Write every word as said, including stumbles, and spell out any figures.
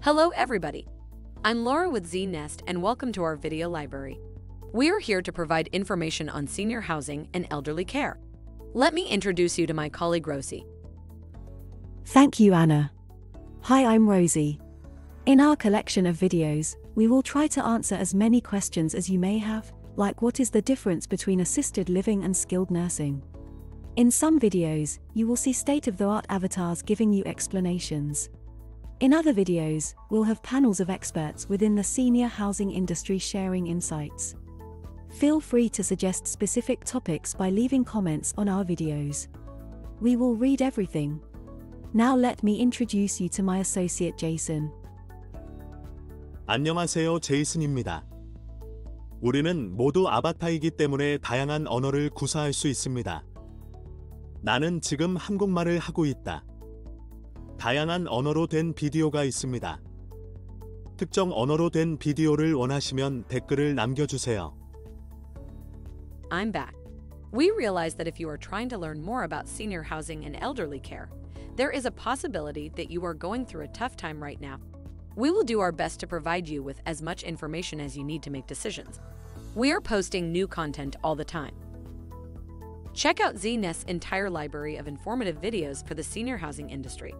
Hello everybody, I'm Laura with ZNest and welcome to our video library. We are here to provide information on senior housing and elderly care. Let me introduce you to my colleague Rosie. Thank you, Anna. Hi, I'm Rosie. In our collection of videos, we will try to answer as many questions as you may have, like what is the difference between assisted living and skilled nursing. In some videos, you will see state-of-the-art avatars giving you explanations. In other videos, we'll have panels of experts within the senior housing industry sharing insights. Feel free to suggest specific topics by leaving comments on our videos. We will read everything. Now let me introduce you to my associate Jason. 안녕하세요, 제이슨입니다. 우리는 모두 아바타이기 때문에 다양한 언어를 구사할 수 있습니다. 나는 지금 한국말을 하고 있다. 다양한 언어로 된 비디오가 있습니다. 특정 언어로 된 비디오를 원하시면 댓글을 남겨주세요. I'm back. We realize that if you are trying to learn more about senior housing and elderly care, there is a possibility that you are going through a tough time right now. We will do our best to provide you with as much information as you need to make decisions. We are posting new content all the time. Check out ZNest's entire library of informative videos for the senior housing industry.